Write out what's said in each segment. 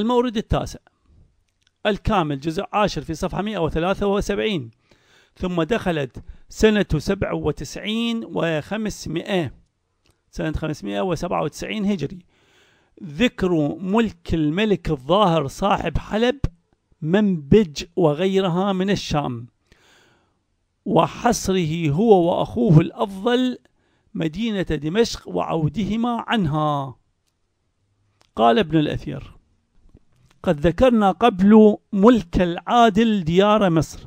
المورد التاسع الكامل جزء 10 في صفحة 173. ثم دخلت سنة 97 و500 سنة 597 هجري ذكر ملك الملك الظاهر صاحب حلب منبج وغيرها من الشام وحصره هو وأخوه الأفضل مدينة دمشق وعودهما عنها. قال ابن الأثير: قد ذكرنا قبل ملك العادل ديار مصر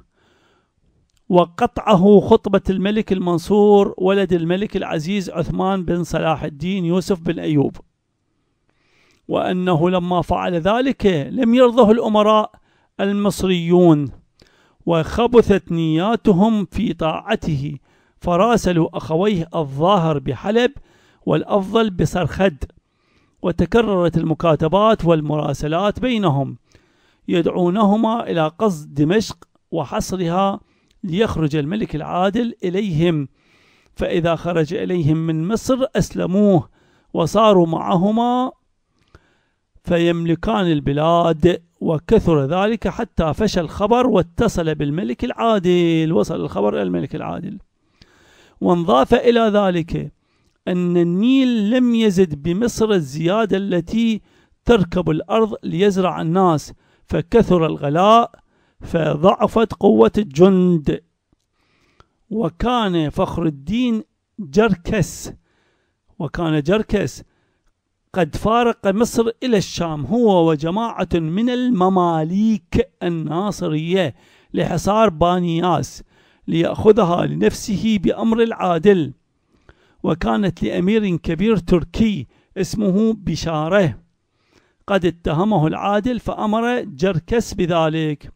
وقطعه خطبة الملك المنصور ولد الملك العزيز عثمان بن صلاح الدين يوسف بن أيوب، وأنه لما فعل ذلك لم يرضه الأمراء المصريون وخبثت نياتهم في طاعته، فراسلوا أخويه الظاهر بحلب والأفضل بسرخد، وتكررت المكاتبات والمراسلات بينهم يدعونهما إلى قصد دمشق وحصرها ليخرج الملك العادل إليهم، فإذا خرج إليهم من مصر أسلموه وصاروا معهما فيملكان البلاد، وكثر ذلك حتى فشى الخبر واتصل بالملك العادل، وصل الخبر إلى الملك العادل. وانضاف إلى ذلك أن النيل لم يزد بمصر الزيادة التي تركب الأرض ليزرع الناس، فكثر الغلاء فضعفت قوة الجند. وكان فخر الدين جركس، قد فارق مصر إلى الشام هو وجماعة من المماليك الناصرية لحصار بانياس ليأخذها لنفسه بأمر العادل، وكانت لأمير كبير تركي اسمه بشارة قد اتهمه العادل فأمر جركس بذلك.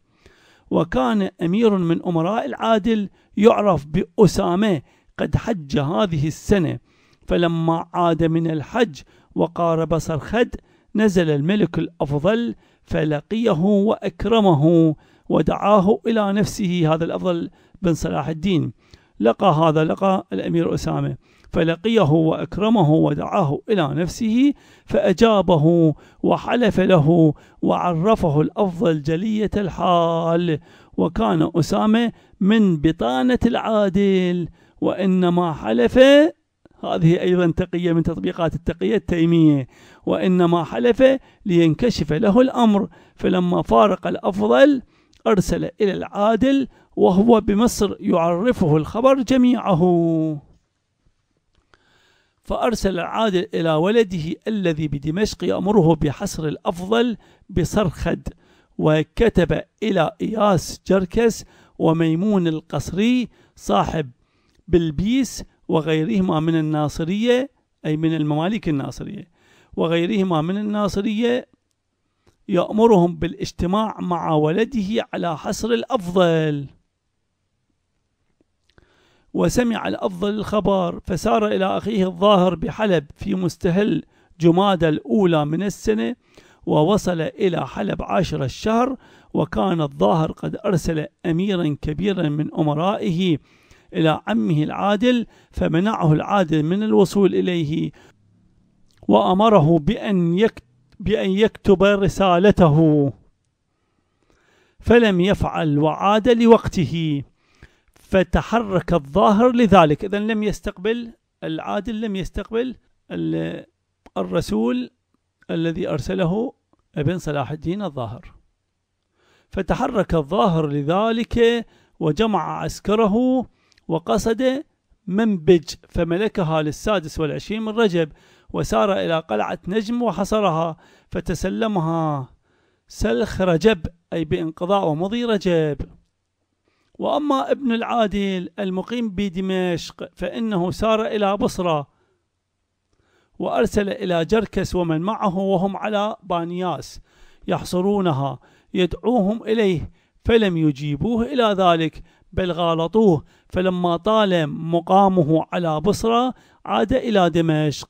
وكان أمير من أمراء العادل يعرف بأسامة قد حج هذه السنة، فلما عاد من الحج وقارب سرخد نزل الملك الأفضل فلقيه وأكرمه ودعاه إلى نفسه، هذا الأفضل بن صلاح الدين لقى الأمير أسامة فلقيه وأكرمه ودعاه إلى نفسه فأجابه وحلف له وعرفه الأفضل جلية الحال، وكان أسامة من بطانة العادل، وإنما حلف، هذه أيضا تقية من تطبيقات التقية التيمية، وإنما حلف لينكشف له الأمر، فلما فارق الأفضل أرسل إلى العادل وهو بمصر يعرفه الخبر جميعه، فأرسل العادل إلى ولده الذي بدمشق يأمره بحصر الأفضل بسرخد، وكتب إلى إياس جركس وميمون القصري صاحب بلبيس وغيرهما من الناصرية، أي من المماليك الناصرية وغيرهما من الناصرية، يأمرهم بالاجتماع مع ولده على حصر الأفضل. وسمع الأفضل الخبر فسار إلى أخيه الظاهر بحلب في مستهل جمادى الأولى من السنة، ووصل إلى حلب 10 الشهر، وكان الظاهر قد أرسل أميرا كبيرا من أمرائه إلى عمه العادل، فمنعه العادل من الوصول إليه وأمره بأن يكتب رسالته، فلم يفعل وعاد لوقته، فتحرك الظاهر لذلك. إذن لم يستقبل العادل، لم يستقبل الرسول الذي أرسله ابن صلاح الدين الظاهر، فتحرك الظاهر لذلك وجمع عسكره وقصد منبج فملكها للسادس والعشرين من رجب، وسار إلى قلعة نجم وحصرها، فتسلمها سلخ رجب أي بانقضاء ومضي رجب. وأما ابن العادل المقيم بدمشق فإنه سار إلى بصرة وأرسل إلى جركس ومن معه وهم على بانياس يحصرونها يدعوهم إليه، فلم يجيبوه إلى ذلك بل غالطوه، فلما طال مقامه على بصرة عاد إلى دمشق،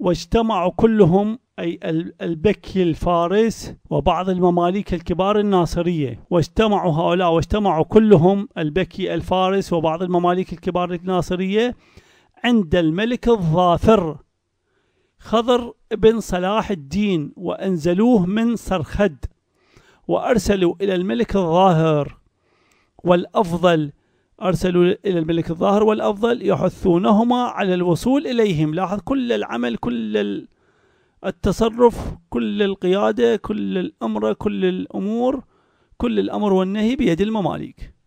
واجتمعوا كلهم أي البكي الفارس وبعض المماليك الكبار الناصرية، واجتمعوا كلهم البكي الفارس وبعض المماليك الكبار الناصرية عند الملك الظافر خضر بن صلاح الدين وأنزلوه من سرخد وأرسلوا إلى الملك الظاهر والأفضل، أرسلوا إلى الملك الظاهر والأفضل يحثونهما على الوصول إليهم. لاحظ كل العمل، كل التصرف، كل القيادة، كل الأمر والنهي بيد المماليك.